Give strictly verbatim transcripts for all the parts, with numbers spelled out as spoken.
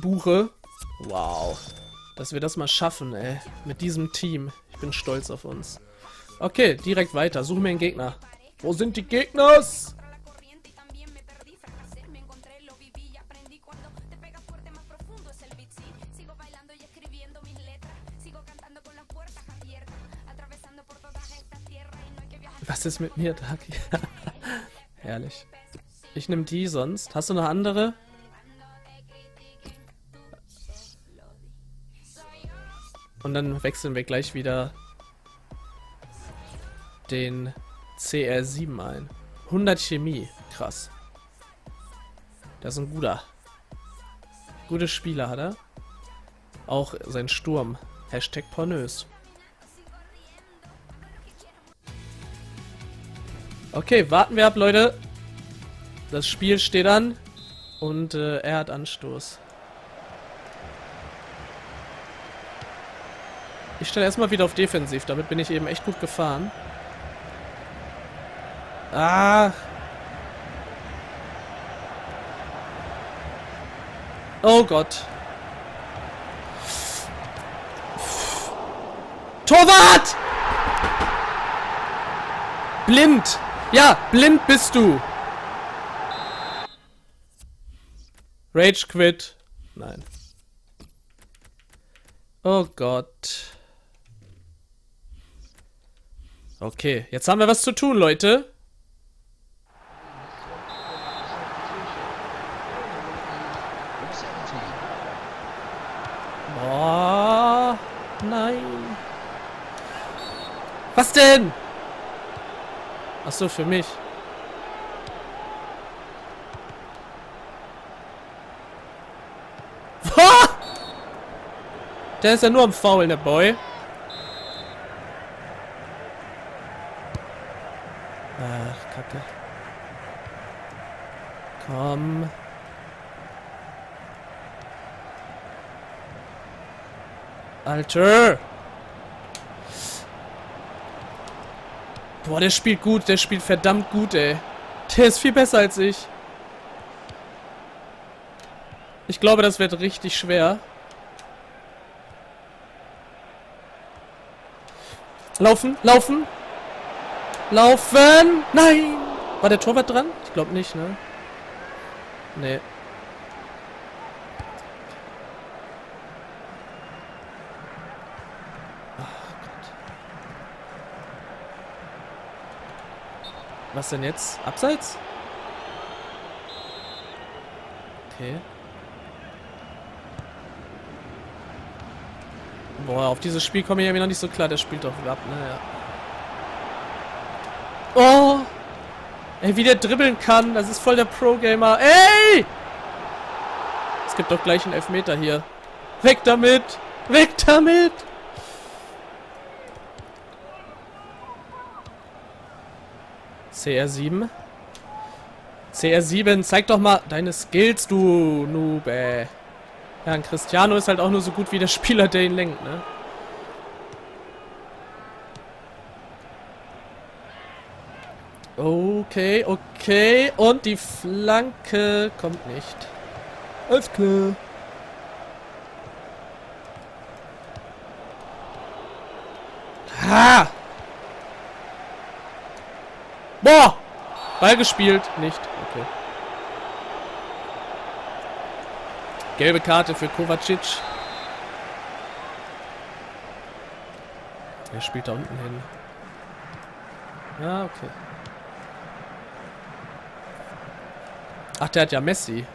Buche. Wow. Dass wir das mal schaffen, ey. Mit diesem Team. Ich bin stolz auf uns. Okay, direkt weiter. Suche mir einen Gegner. Wo sind die Gegner? Was ist mit mir, Taki? Herrlich. Ich nehme die sonst. Hast du noch andere? Und dann wechseln wir gleich wieder den C R sieben ein. hundert Chemie. Krass. Das ist ein guter. Gute Spieler hat er. Auch sein Sturm. Hashtag pornös. Okay, warten wir ab, Leute. Das Spiel steht an. Und äh, er hat Anstoß. Ich stelle erstmal wieder auf Defensiv. Damit bin ich eben echt gut gefahren. Ah. Oh Gott. Torwart! Blind! Ja, blind bist du! Rage Quit. Nein. Oh Gott. Okay, jetzt haben wir was zu tun, Leute. Oh, nein. Was denn? Ach so, für mich. Der ist ja nur am Faulen, der Boy. Ach, Kacke. Komm. Alter. Boah, der spielt gut. Der spielt verdammt gut, ey. Der ist viel besser als ich. Ich glaube, das wird richtig schwer. Laufen, laufen. Laufen. Nein. War der Torwart dran? Ich glaube nicht, ne? Nee. Was denn jetzt? Abseits? Okay. Boah, auf dieses Spiel komme ich ja mir noch nicht so klar. Der spielt doch ab, ne? Ja. Oh! Ey, wie der dribbeln kann. Das ist voll der Pro-Gamer. Ey! Es gibt doch gleich einen Elfmeter hier. Weg damit! Weg damit! C R sieben. C R sieben, zeig doch mal deine Skills, du Noob, ey. Ja, ein Cristiano ist halt auch nur so gut wie der Spieler, der ihn lenkt, ne? Okay, okay. Und die Flanke kommt nicht. Alles klar. Ha! Boah! Ball gespielt. Nicht. Okay. Gelbe Karte für Kovacic. Er spielt da unten hin. Ja, okay. Ach, der hat ja Messi.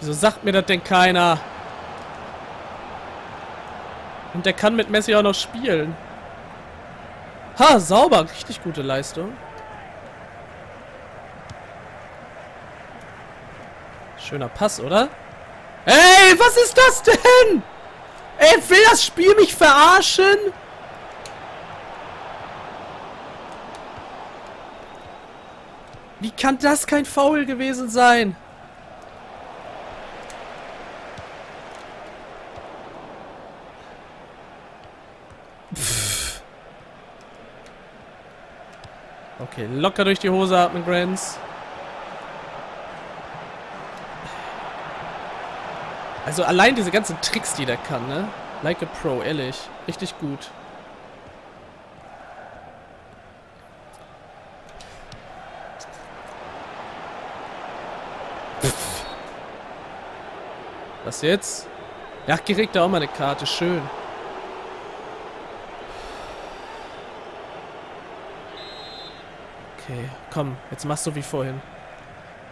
Wieso sagt mir das denn keiner? Und der kann mit Messi auch noch spielen. Ha, sauber. Richtig gute Leistung. Schöner Pass, oder? Ey, was ist das denn? Ey, will das Spiel mich verarschen? Wie kann das kein Foul gewesen sein? Pff. Okay, locker durch die Hose atmen, Graenz. Also allein diese ganzen Tricks, die der kann, ne? Like a Pro, ehrlich. Richtig gut. Pff. Was jetzt? Ja, kriegt da auch mal eine Karte. Schön. Okay, komm. Jetzt machst du wie vorhin.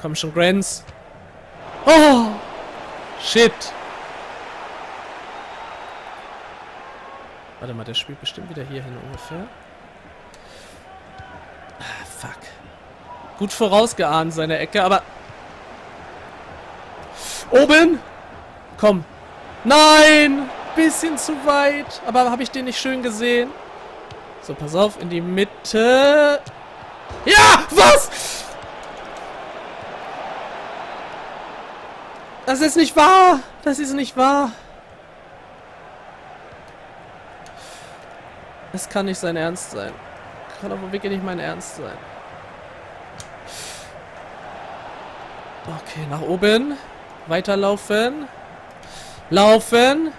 Komm schon, Graenz. Oh! Shit! Warte mal, der spielt bestimmt wieder hier hin ungefähr. Ah, fuck. Gut vorausgeahnt, seine Ecke, aber... Oben! Komm! Nein! Bisschen zu weit! Aber habe ich den nicht schön gesehen? So, pass auf, in die Mitte... Ja! Was?! Das ist nicht wahr! Das ist nicht wahr! Das kann nicht sein Ernst sein. Kann aber wirklich nicht mein Ernst sein. Okay, nach oben. Weiterlaufen. Laufen.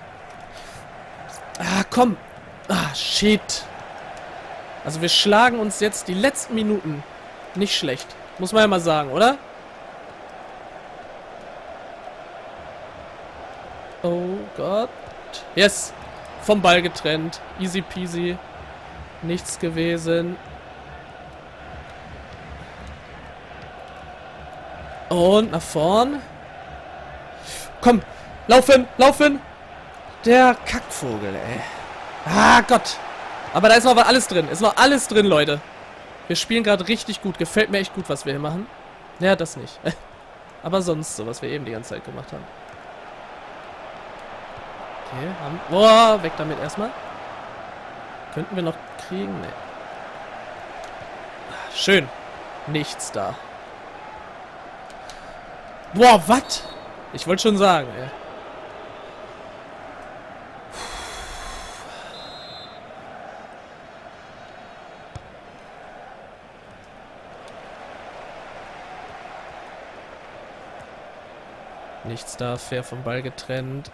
Ah, komm. Ah, shit. Also wir schlagen uns jetzt die letzten Minuten. Nicht schlecht. Muss man ja mal sagen, oder? Oh Gott. Yes. Vom Ball getrennt. Easy peasy. Nichts gewesen. Und nach vorn. Komm. Laufen. Laufen. Der Kackvogel, ey. Ah Gott. Aber da ist noch alles drin. Ist noch alles drin, Leute. Wir spielen gerade richtig gut. Gefällt mir echt gut, was wir hier machen. Naja, das nicht. Aber sonst so, was wir eben die ganze Zeit gemacht haben. Okay, haben... Boah, weg damit erstmal. Könnten wir noch kriegen? Nee. Schön. Nichts da. Boah, was? Ich wollte schon sagen, ey. Nichts da, fair vom Ball getrennt.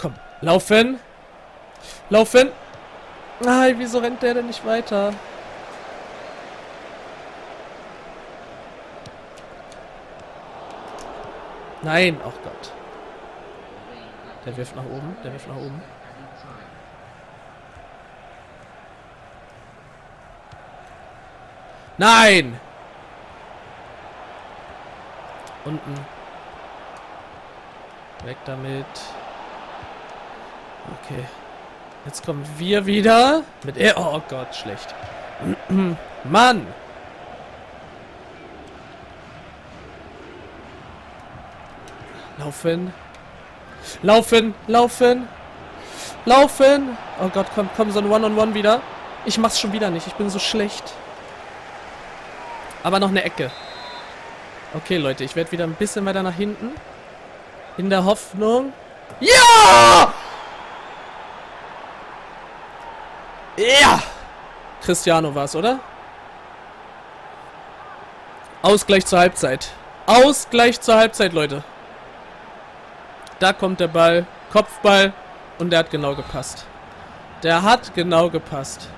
Komm, laufen! Laufen! Nein, wieso rennt der denn nicht weiter? Nein, ach Gott. Der wirft nach oben, der wirft nach oben. Nein! Unten. Weg damit. Okay. Jetzt kommen wir wieder. Mit er. Oh Gott, schlecht. Mann! Laufen. Laufen! Laufen! Laufen! Oh Gott, komm, komm, so ein One-on-One wieder. Ich mach's schon wieder nicht. Ich bin so schlecht. Aber noch eine Ecke. Okay, Leute, ich werde wieder ein bisschen weiter nach hinten. In der Hoffnung. Ja! Ja! Cristiano war's, oder? Ausgleich zur Halbzeit. Ausgleich zur Halbzeit, Leute. Da kommt der Ball. Kopfball. Und der hat genau gepasst. Der hat genau gepasst.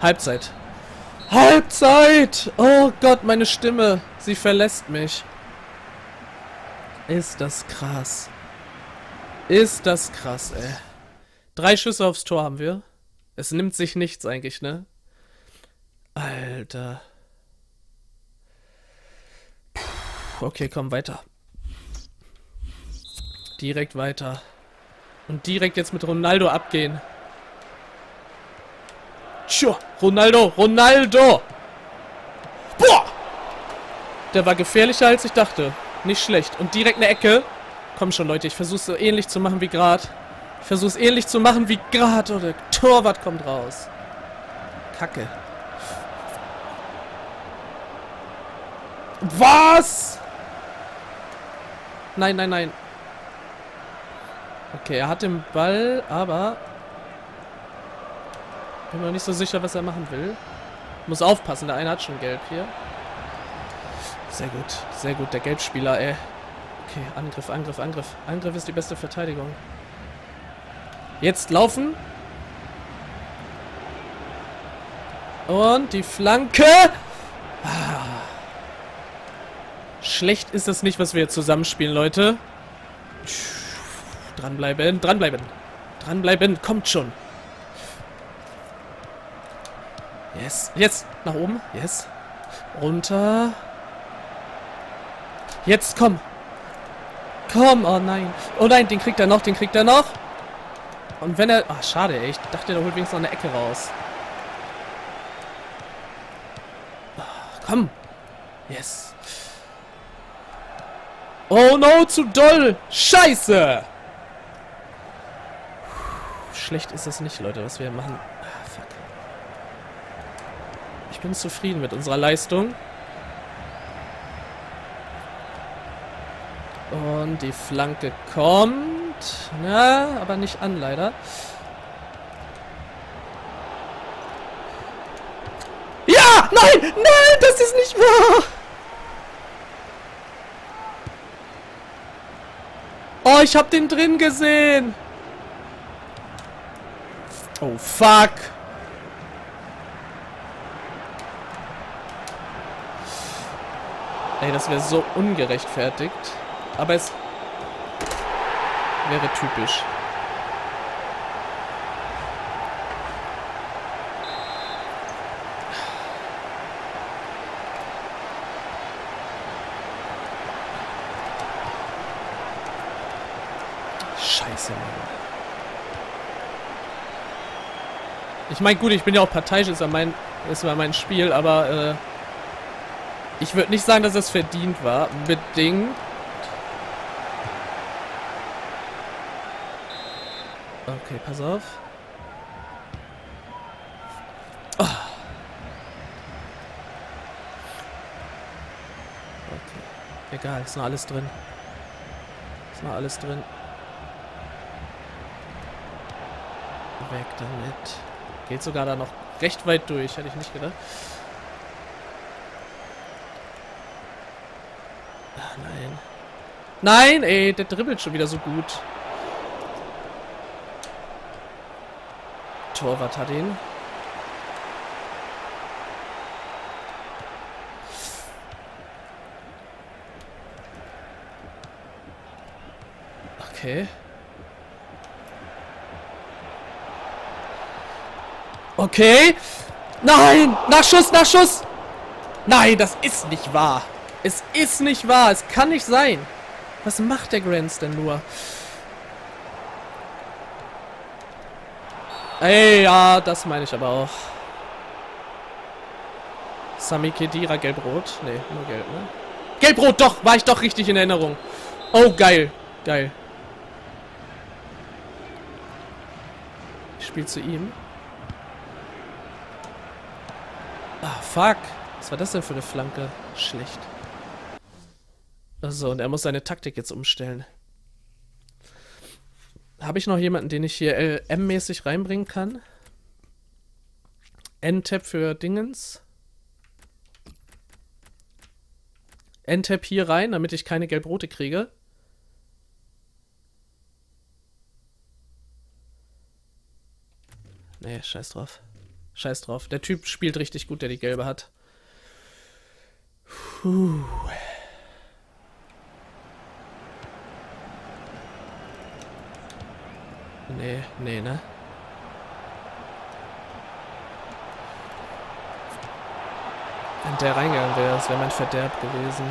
Halbzeit. Halbzeit! Oh Gott, meine Stimme. Sie verlässt mich. Ist das krass. Ist das krass, ey. Drei Schüsse aufs Tor haben wir. Es nimmt sich nichts eigentlich, ne? Alter. Puh, okay, komm, weiter. Direkt weiter. Und direkt jetzt mit Ronaldo abgehen. Tja, Ronaldo, Ronaldo! Boah! Der war gefährlicher, als ich dachte. Nicht schlecht. Und direkt eine Ecke. Komm schon, Leute. Ich versuch's so ähnlich zu machen wie gerade. Ich versuch's ähnlich zu machen wie gerade. Oder Torwart kommt raus. Kacke. Was? Nein, nein, nein. Okay, er hat den Ball, aber... Bin mir noch nicht so sicher, was er machen will. Muss aufpassen. Der eine hat schon gelb hier. Sehr gut, sehr gut, der Gelbspieler, ey. Okay, Angriff, Angriff, Angriff. Angriff ist die beste Verteidigung. Jetzt laufen. Und die Flanke. Ah. Schlecht ist das nicht, was wir jetzt zusammenspielen, Leute. Dranbleiben, dranbleiben. Dranbleiben, kommt schon. Yes, yes. Nach oben, yes. Runter. Jetzt, komm. Komm, oh nein. Oh nein, den kriegt er noch, den kriegt er noch. Und wenn er... Ach, schade, ey. Ich dachte, der holt wenigstens noch eine Ecke raus. Ach, komm. Yes. Oh no, zu doll. Scheiße. Schlecht ist das nicht, Leute, was wir machen. Ah, fuck. Ich bin zufrieden mit unserer Leistung. Und die Flanke kommt. Na, aber nicht an, leider. Ja! Nein! Nein! Das ist nicht wahr! Oh, ich hab den drin gesehen! Oh, fuck! Ey, das wäre so ungerechtfertigt. Aber es wäre typisch. Scheiße, Mann. Ich meine, gut, ich bin ja auch parteiisch, ist ja mein, ist ja mein Spiel, aber äh, ich würde nicht sagen, dass das verdient war. Bedingt. Okay, pass auf. Oh. Okay. Egal, ist noch alles drin. Ist noch alles drin. Weg damit. Geht sogar da noch recht weit durch, hätte ich nicht gedacht. Ach, nein. Nein, ey, der dribbelt schon wieder so gut. Torwart hat ihn. Okay. Okay. Nein! Nachschuss, Nachschuss! Nein, das ist nicht wahr. Es ist nicht wahr. Es kann nicht sein. Was macht der Graenz denn nur? Ey, ja, das meine ich aber auch. Sami Khedira, gelb-rot. Ne, nur gelb, ne? Gelb-rot, doch! War ich doch richtig in Erinnerung. Oh, geil. Geil. Ich spiele zu ihm. Ah, fuck. Was war das denn für eine Flanke? Schlecht. Achso, und er muss seine Taktik jetzt umstellen. Habe ich noch jemanden, den ich hier L M-mäßig reinbringen kann? N-Tab für Dingens. N-Tab hier rein, damit ich keine gelb-rote kriege. Nee, scheiß drauf. Scheiß drauf. Der Typ spielt richtig gut, der die gelbe hat. Puh. Nee, nee, ne? Wenn der reingegangen wäre, das wäre mein Verderb gewesen.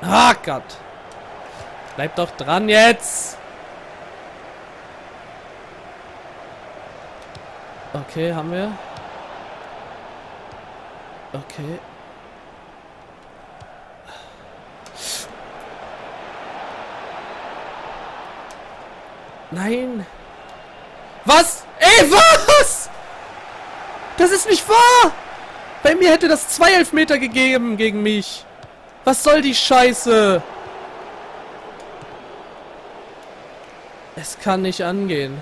Ah, Gott! Bleib doch dran jetzt! Okay, haben wir. Okay. Nein. Was? Ey, was? Das ist nicht wahr! Bei mir hätte das zwei Elfmeter gegeben gegen mich. Was soll die Scheiße? Es kann nicht angehen.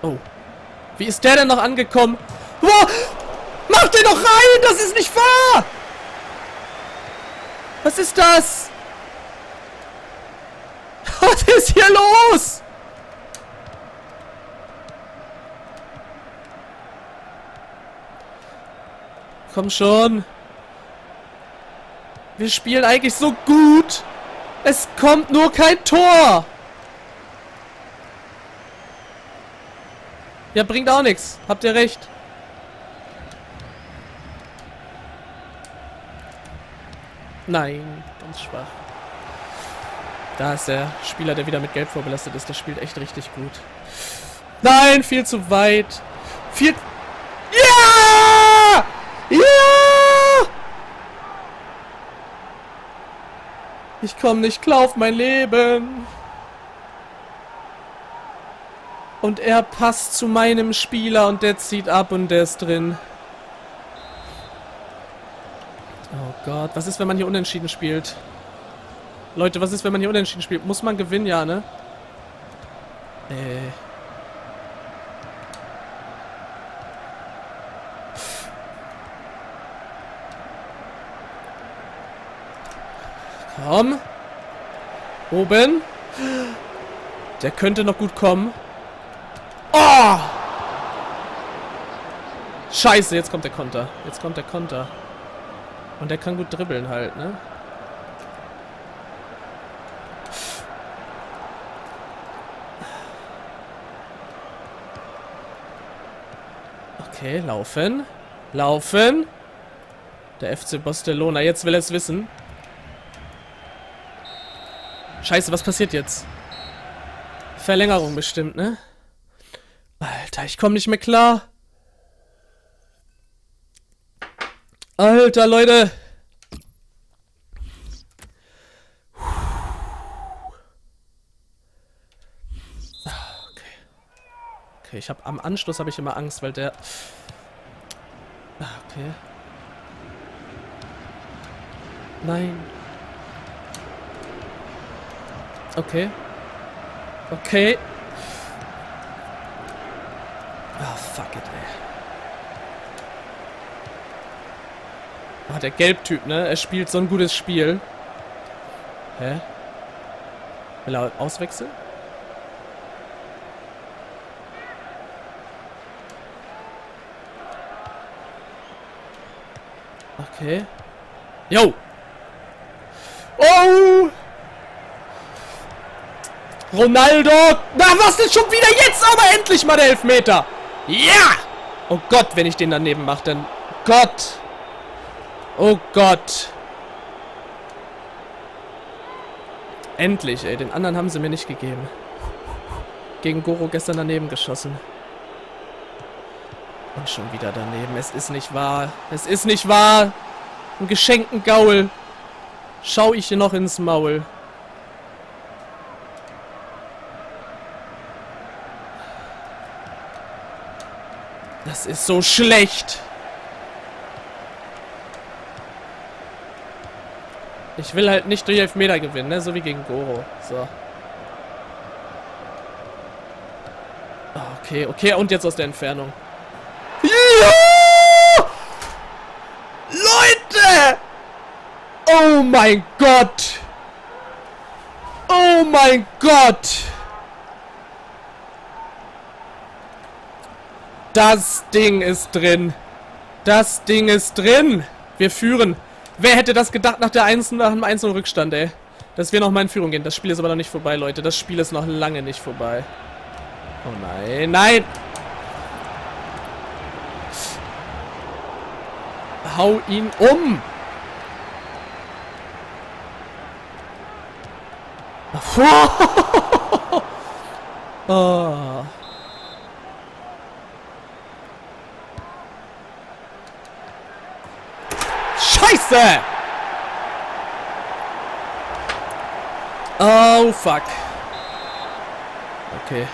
Oh. Wie ist der denn noch angekommen? Wow! Mach den doch rein! Das ist nicht wahr! Was ist das? Was ist hier los? Komm schon. Wir spielen eigentlich so gut. Es kommt nur kein Tor. Ja, bringt auch nichts. Habt ihr recht. Nein, ganz schwach. Da ist der Spieler, der wieder mit Gelb vorbelastet ist. Der spielt echt richtig gut. Nein, viel zu weit. Viel... Ja! Ja! Ich komme nicht klar auf mein Leben. Und er passt zu meinem Spieler und der zieht ab und der ist drin. Gott, was ist, wenn man hier unentschieden spielt? Leute, was ist, wenn man hier unentschieden spielt? Muss man gewinnen, ja, ne? Äh. Komm. Oben. Der könnte noch gut kommen. Oh! Scheiße, jetzt kommt der Konter. Jetzt kommt der Konter. Und der kann gut dribbeln halt, ne? Okay, laufen. Laufen. Der F C Barcelona. Jetzt will er es wissen. Scheiße, was passiert jetzt? Verlängerung bestimmt, ne? Alter, ich komme nicht mehr klar. Alter, Leute. Okay. Okay, ich habe am Anschluss habe ich immer Angst, weil der... Okay. Nein. Okay. Okay. Ah, fuck it, ey. Ah, der Gelbtyp, ne? Er spielt so ein gutes Spiel. Hä? Will er auswechseln? Okay. Yo! Oh! Ronaldo! Na, was denn schon wieder jetzt? Aber endlich mal der Elfmeter! Ja! Yeah! Oh Gott, wenn ich den daneben mache, dann... Gott! Oh Gott. Endlich, ey. Den anderen haben sie mir nicht gegeben. Gegen Goro gestern daneben geschossen. Und schon wieder daneben. Es ist nicht wahr. Es ist nicht wahr. Ein geschenkten Gaul. Schau ich hier noch ins Maul. Das ist so schlecht. Ich will halt nicht durch Elfmeter gewinnen, ne? So wie gegen Goro. So. Okay, okay. Und jetzt aus der Entfernung. Ja! Leute! Oh mein Gott! Oh mein Gott! Das Ding ist drin. Das Ding ist drin. Wir führen. Wer hätte das gedacht nach der eins null, nach dem eins null Rückstand, ey? Dass wir nochmal in Führung gehen. Das Spiel ist aber noch nicht vorbei, Leute. Das Spiel ist noch lange nicht vorbei. Oh nein, nein! Hau ihn um! Oh. Scheiße! Oh, fuck. Okay.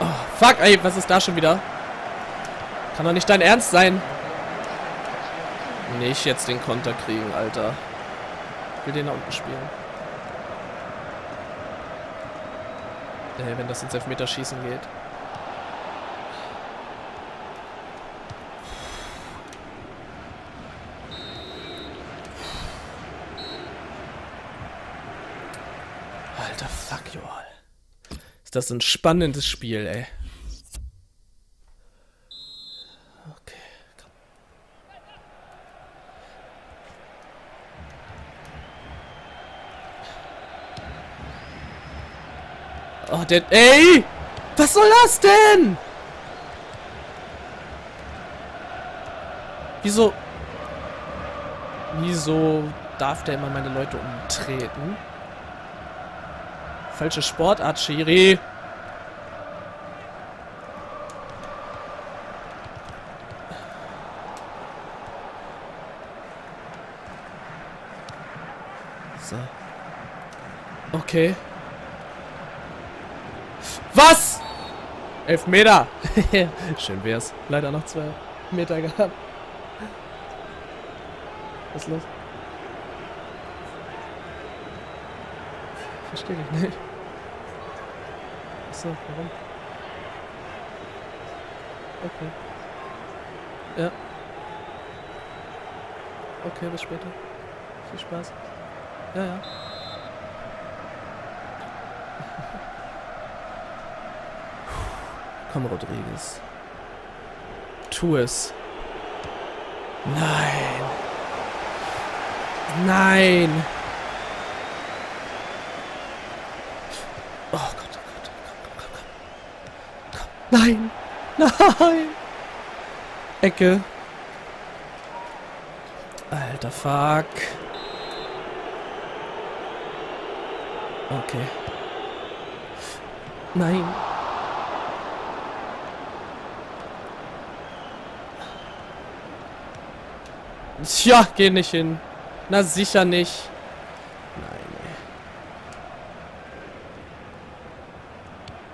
Oh, fuck, ey, was ist da schon wieder? Kann doch nicht dein Ernst sein. Nicht jetzt den Konter kriegen, Alter. will den da unten spielen. Ey, wenn das ins Elfmeterschießen geht. Alter, fuck you all. Ist das ein spannendes Spiel, ey. Oh, der... Ey! Was soll das denn? Wieso... Wieso darf der immer meine Leute umtreten? Falsche Sportart, Schiri. So. Okay. Was? Elf Meter. Schön wär's. Leider noch zwei Meter gehabt. Was ist los? Verstehe ich nicht. Achso, warum? Okay. Ja. Okay, bis später. Viel Spaß. Ja, ja. Komm, Rodriguez. Tu es. Nein. Nein. Oh Gott, oh Gott. Komm, komm, komm. Komm. Nein. Nein. Ecke. Alter, fuck. Okay. Nein. Tja, geh nicht hin. Na sicher nicht. Nein.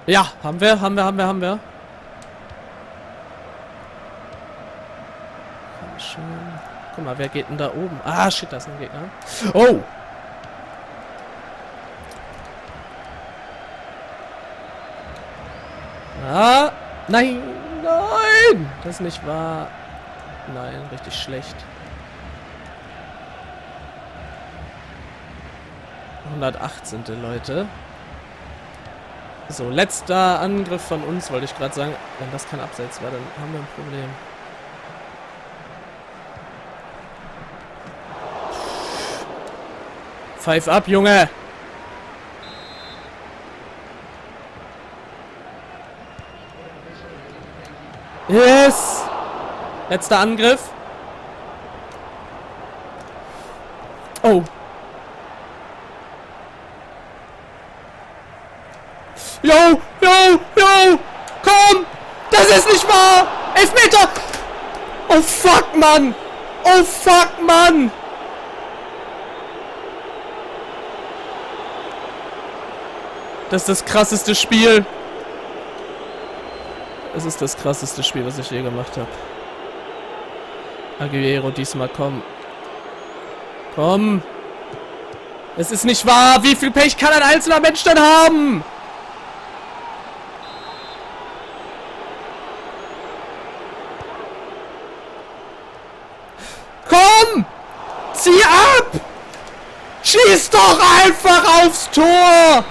Ja, haben wir, haben wir, haben wir, haben wir. Komm schon. Guck mal, wer geht denn da oben? Ah, shit, da ist ein Gegner. Oh! Ah! Nein! Nein! Das ist nicht wahr. Nein, richtig schlecht. hundertachtzehn Leute. So, letzter Angriff von uns, wollte ich gerade sagen. Wenn das kein Abseits war, dann haben wir ein Problem. Pfeif ab, Junge! Yes! Letzter Angriff. Oh. Yo, yo, yo! Komm! Das ist nicht wahr! Elfmeter! Oh fuck, Mann! Oh fuck, Mann! Das ist das krasseste Spiel. Das ist das krasseste Spiel, was ich je gemacht habe. Agüero, diesmal komm. Komm! Es ist nicht wahr! Wie viel Pech kann ein einzelner Mensch denn haben? Zieh ab! Schieß doch einfach aufs Tor!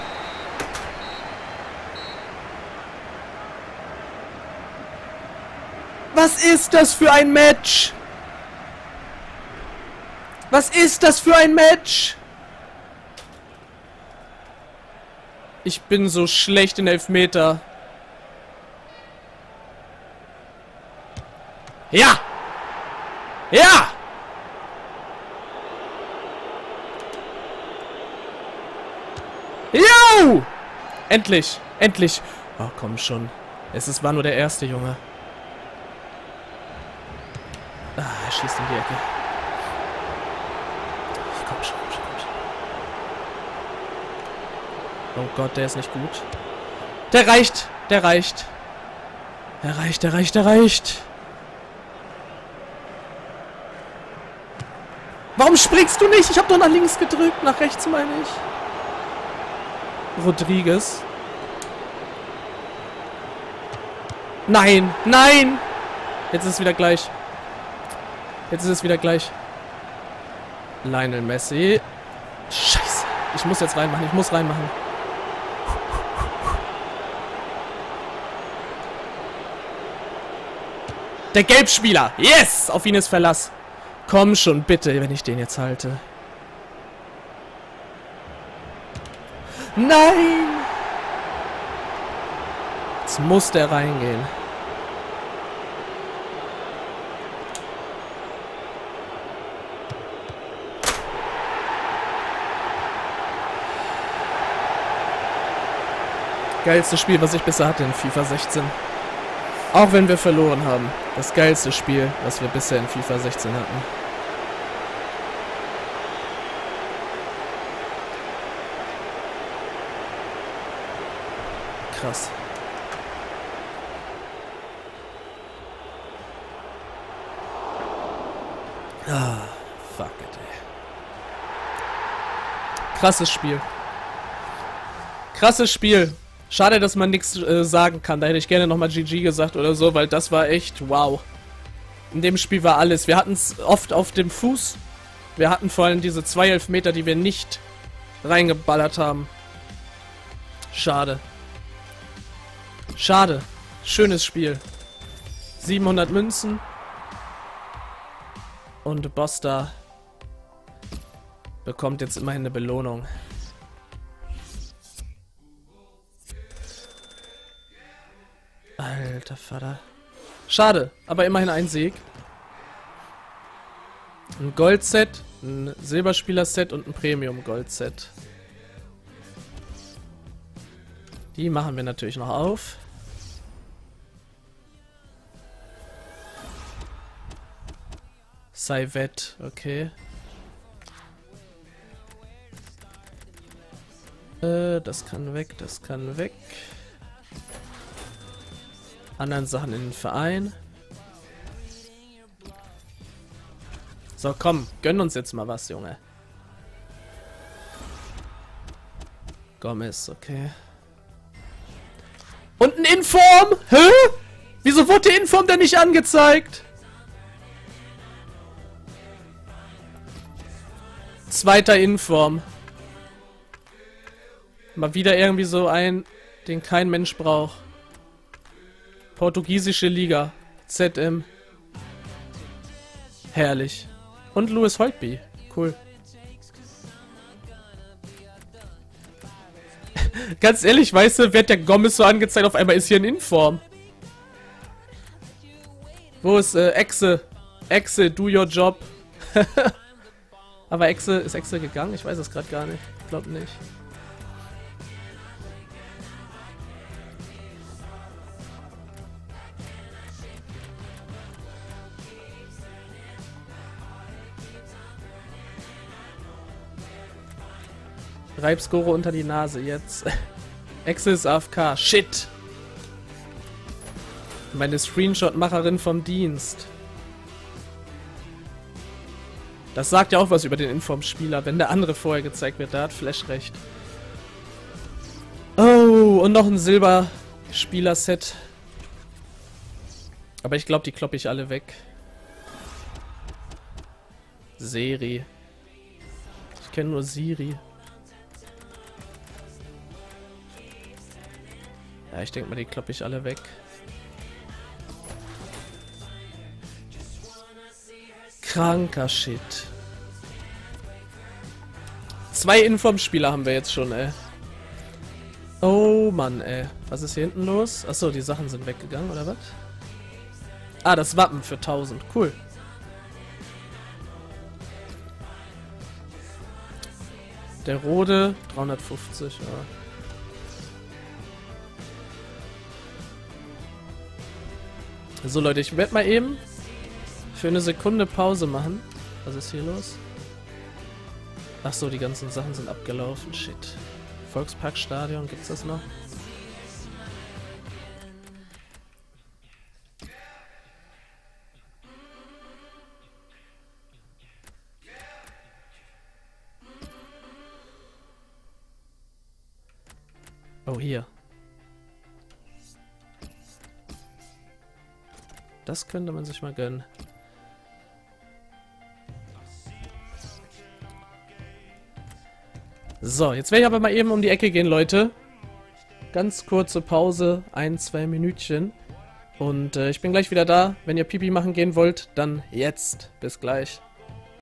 Was ist das für ein Match? Was ist das für ein Match? Ich bin so schlecht in Elfmeter. Ja! Ja! Jo! Endlich! Endlich! Oh, komm schon. Es ist, war nur der erste, Junge. Ah, er schießt in die Ecke. Komm schon, komm schon, komm schon. Oh Gott, der ist nicht gut. Der reicht! Der reicht! Der reicht, der reicht, der reicht! Warum springst du nicht? Ich habe doch nach links gedrückt. Nach rechts meine ich. Rodriguez. Nein, nein! Jetzt ist es wieder gleich. Jetzt ist es wieder gleich. Lionel Messi. Scheiße. Ich muss jetzt reinmachen. Ich muss reinmachen. Der Gelbspieler. Yes! Auf ihn ist Verlass. Komm schon, bitte, wenn ich den jetzt halte. Nein! Jetzt muss der reingehen. Geilste Spiel, was ich bisher hatte in FIFA sechzehn. Auch wenn wir verloren haben. Das geilste Spiel, was wir bisher in FIFA sechzehn hatten. Krass. Ah, fuck it, ey. Krasses Spiel. Krasses Spiel. Schade, dass man nichts äh, sagen kann. Da hätte ich gerne nochmal G G gesagt oder so, weil das war echt wow. In dem Spiel war alles. Wir hatten es oft auf dem Fuß. Wir hatten vor allem diese zwei Elfmeter, die wir nicht reingeballert haben. Schade. Schade. Schönes Spiel. siebenhundert Münzen. Und Bosta bekommt jetzt immerhin eine Belohnung. Alter Vater. Schade, aber immerhin ein Sieg. Ein Gold-Set, ein Silberspieler-Set und ein Premium-Gold-Set. Die machen wir natürlich noch auf. Saivet, okay. Äh, das kann weg, das kann weg. Anderen Sachen in den Verein. So, komm, gönn uns jetzt mal was, Junge. Gomez, okay. Und ein Inform? Hä? Wieso wurde der Inform denn nicht angezeigt? Zweiter Inform. Mal wieder irgendwie so ein, den kein Mensch braucht. Portugiesische Liga. Z M. Herrlich. Und Luis Holtby. Cool. Ganz ehrlich, weißt du, wird der Gomez so angezeigt, auf einmal ist hier ein Inform. Wo ist äh, Exe? Exe, do your job. Aber Exe, ist Exe gegangen? Ich weiß es gerade gar nicht. Ich glaube nicht. Reib's Goro unter die Nase jetzt. Excel ist A F K. Shit. Meine Screenshot-Macherin vom Dienst. Das sagt ja auch was über den Inform-Spieler, wenn der andere vorher gezeigt wird. Da hat Flash recht. Oh, und noch ein Silber-Spieler-Set. Aber ich glaube, die kloppe ich alle weg. Seri. Ich kenne nur Siri. Ja, ich denke mal, die kloppe ich alle weg. Kranker Shit. Zwei Informspieler haben wir jetzt schon, ey. Oh Mann, ey. Was ist hier hinten los? Achso, die Sachen sind weggegangen, oder was? Ah, das Wappen für tausend. Cool. Der Rode, dreihundertfünfzig, ja. So Leute, ich werde mal eben für eine Sekunde Pause machen. Was ist hier los? Achso, die ganzen Sachen sind abgelaufen. Shit. Volksparkstadion, gibt's das noch? Oh, hier. Das könnte man sich mal gönnen. So, jetzt werde ich aber mal eben um die Ecke gehen, Leute. Ganz kurze Pause, ein, zwei Minütchen. Und äh, ich bin gleich wieder da. Wenn ihr Pipi machen gehen wollt, dann jetzt. Bis gleich.